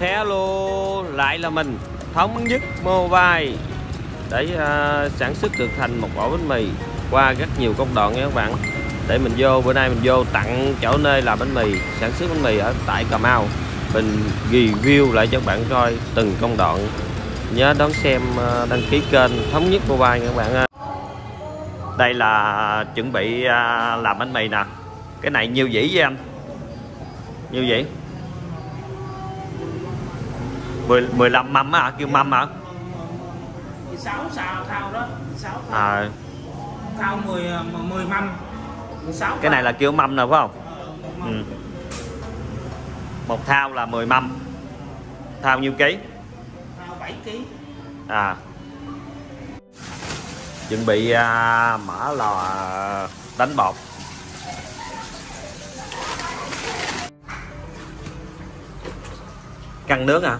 Hello, lại là mình Thống Nhất Mobile để sản xuất được thành một ổ bánh mì qua rất nhiều công đoạn nha các bạn. Để mình vô bữa nay mình vô tặng chỗ nơi làm bánh mì, sản xuất bánh mì ở tại Cà Mau. Mình review lại cho các bạn coi từng công đoạn. Nhớ đón xem, đăng ký kênh Thống Nhất Mobile nha các bạn ơi. Đây là chuẩn bị làm bánh mì nè. Cái này nhiêu dĩ với anh? Nhiêu dĩ? 15 mâm á, kêu mâm hả? 16 xào thao đó, 16 à. Thao 10 mâm. 16 cái này là kêu mâm nè phải không? Mâm. Ừ. Một thao là 10 mâm. Thao nhiêu ký? Thao 7 ký. À. Chuẩn bị mở lò đánh bột. Căng nước hả?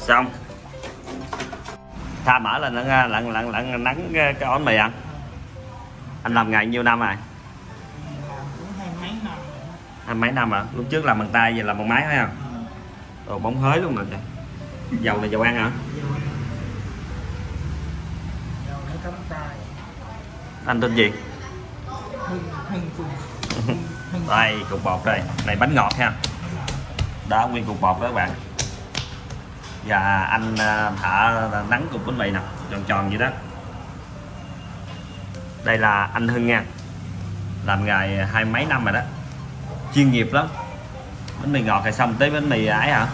Xong tha mở lên lặn nắng cái ổ bánh mì ăn. Anh làm ngày nhiêu năm rồi? Hai mấy năm hả? Lúc trước làm bằng tay, giờ làm bằng máy phải không? Đồ bóng hới luôn rồi trời. Dầu này dầu ăn hả? Anh tên gì? Đây cục bột đây, này bánh ngọt ha. Đó nguyên cục bột đó các bạn. Và anh thả nắng cục bánh mì nè, tròn tròn vậy đó. Đây là anh Hưng nha, làm ngày hai mấy năm rồi đó, chuyên nghiệp lắm. Bánh mì ngọt rồi xong tới bánh mì ấy hả?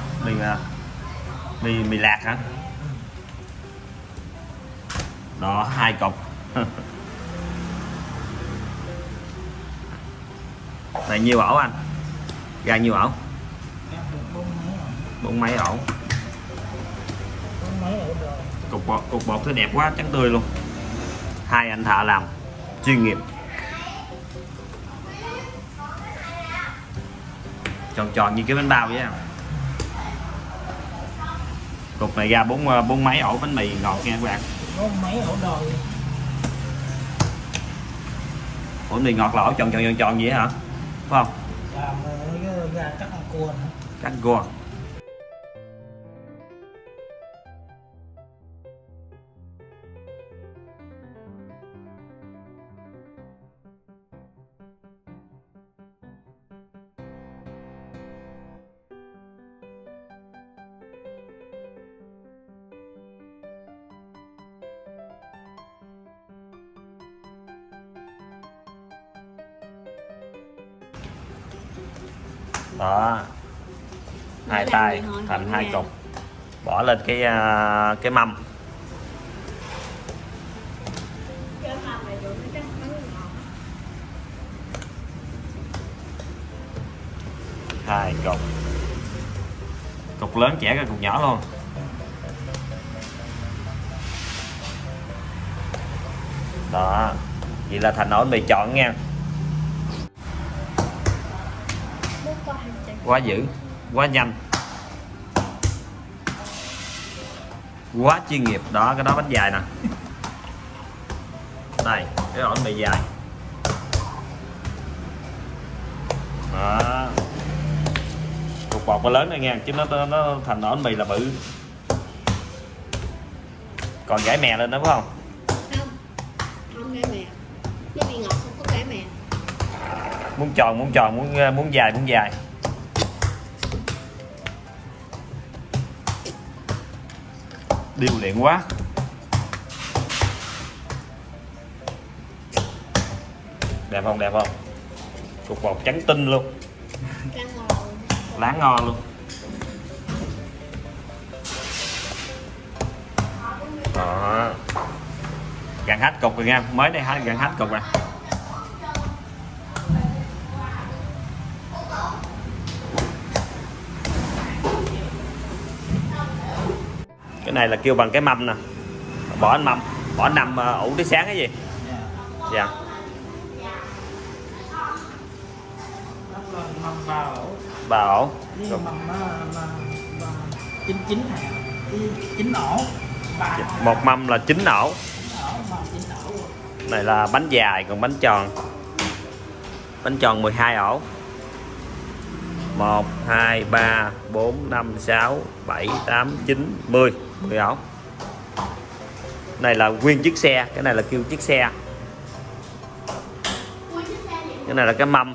Mì lạc hả? Đó, 2 cục. Này nhiêu ổ anh? Ra nhiêu ổ? 4 mấy ổ. Cục bột thì đẹp quá, trắng tươi luôn. Hai anh thợ làm chuyên nghiệp, tròn tròn như cái bánh bao vậy. Cục này ra bốn mấy ổ bánh mì ngọt nha các bạn. 4 mấy ổ đồi. Ổ mì ngọt là ổ tròn vậy hả? Phải không? Ra cắt cua. Cắt cua. Đó, hai tay thành 2 cục, bỏ lên cái mâm. Hai cục, cục lớn chẻ ra cục nhỏ luôn. Đó, vậy là thành ổ bánh mì tròn nha. Quá dữ, quá nhanh, quá chuyên nghiệp. Đó, cái đó bánh dài nè. Đây, cái ổ bánh mì dài. Đó. Cục bột nó lớn này nha, chứ nó thành ổ bánh mì là bự. Còn gãi mè lên đó phải không? Không gãi mè. Bánh mì ngọt không có gãi mè. Muốn tròn, muốn dài. Điêu luyện quá. Đẹp không? Cục bột trắng tinh luôn. Lá ngon luôn. Đó. Gần hết cục rồi nha. Mới đây gần hết cục rồi. Cái này là kêu bằng cái mâm nè, bỏ nằm ủ tới sáng cái gì. Dạ. Bà ổ. Một mâm là 9 ổ. Này là bánh dài, còn bánh tròn. Bánh tròn 12 ổ. 1 2 3 4 5 6 7 8 9 10, 10 ổ. Này là nguyên chiếc xe, cái này là kêu chiếc xe. Cái này là cái mâm.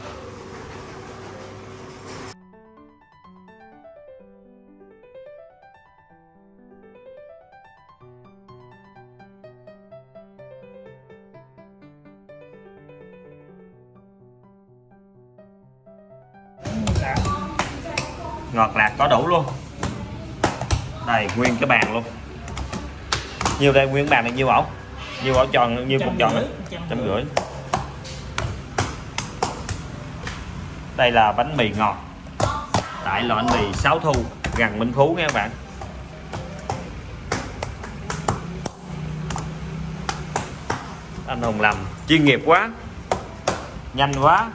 Ngọt lạc có đủ luôn. Đây nguyên cái bàn luôn. Nhiều đây nguyên bàn này nhiêu ổ? Nhiêu ổ tròn, nhiêu cục tròn? 150. Đây là bánh mì ngọt. Tại loại bánh mì 6 thu gần Minh Phú nha các bạn. Anh Hùng làm chuyên nghiệp quá. Nhanh quá.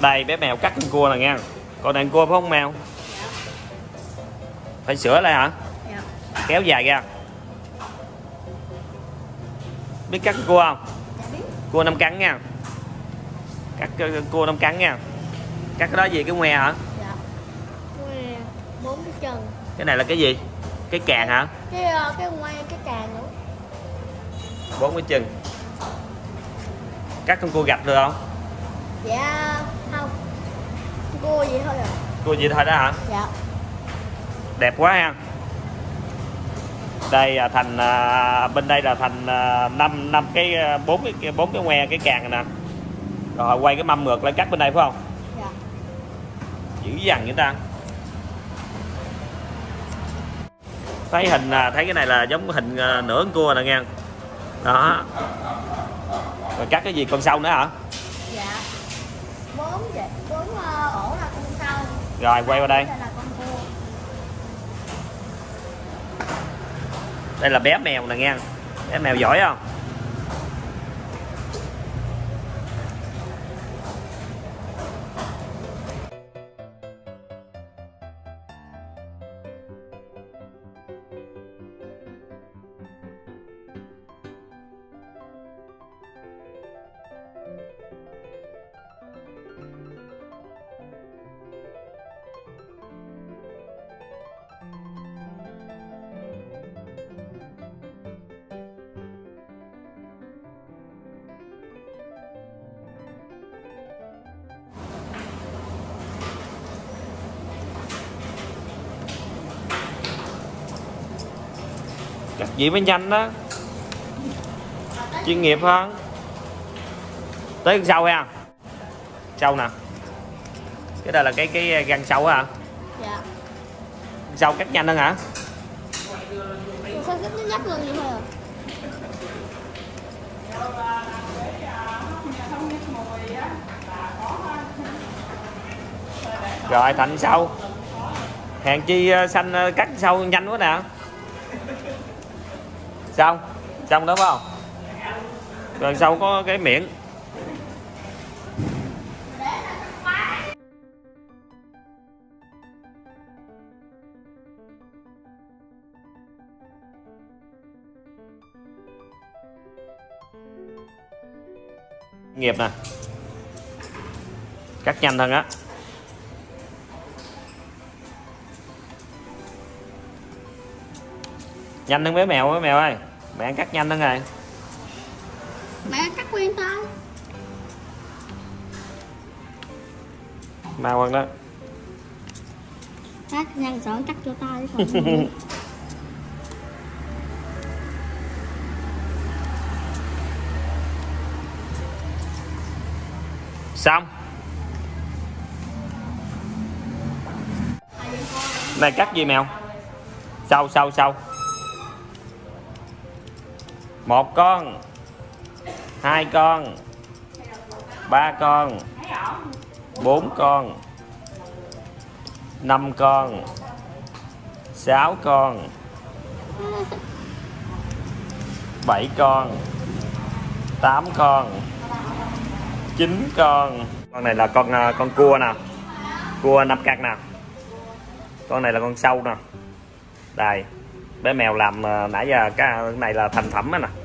Đây bé Mèo cắt con cua nè nha. Còn đàn cua phải không Mèo? Dạ. Phải sửa lại hả? Dạ. Kéo dài ra. Biết cắt con cua không? Dạ biết. Cua 5 cắn nha. Cắt cua 5 cắn nha. Cắt cái đó gì, cái ngoe hả? Dạ. Ngoe 4 cái chân. Cái này là cái gì? Cái càng hả? Cái ngoe, cái càng nữa. 4 cái chân. Cắt con cua gạch được không? Dạ. Cua vậy thôi à? Cua vậy thôi đó hả? Dạ. Đẹp quá ha. Đây thành bên đây là thành 5 cái 4 cái ngoe cái càng nè. Rồi quay cái mâm ngược lại cắt bên đây phải không? Dạ. Dữ dằn vậy ta. Thấy hình thấy cái này là giống hình nửa con cua nè nghe. Đó. Rồi cắt cái gì con sâu nữa hả? Dạ. 4 ổ là con sâu. Rồi quay qua đây. Đây là bé Mèo nè nghe. Bé Mèo giỏi không? Cắt gì mới nhanh đó, chuyên nghiệp hơn. Tới con sâu ha, sâu nè. Cái đây là cái gan sâu hả? Dạ. Sâu cắt nhanh hơn hả? Sao cắt nhanh hơn vậy thôi à? Rồi thành sâu. Hàng chi xanh cắt sâu nhanh quá nè. Xong đó phải không? Rồi sau có cái miệng. Nghiệp nè. Cắt nhanh hơn á. Nhanh hơn bé Mèo ơi. Mẹ ăn cắt nhanh hơn rồi. Mẹ ăn cắt quen tao. Mau hơn đó. Cắt nhanh sợ cắt cho tao chứ còn. Xong. Này cắt gì Mèo? Sâu. 1 con, 2 con, 3 con, 4 con, 5 con, 6 con, 7 con, 8 con, 9 con. Con này là con cua nè, cua 5 cân nè. Con này là con sâu nè. Đây, bé mèo làm nãy giờ cái này là thành phẩm nè.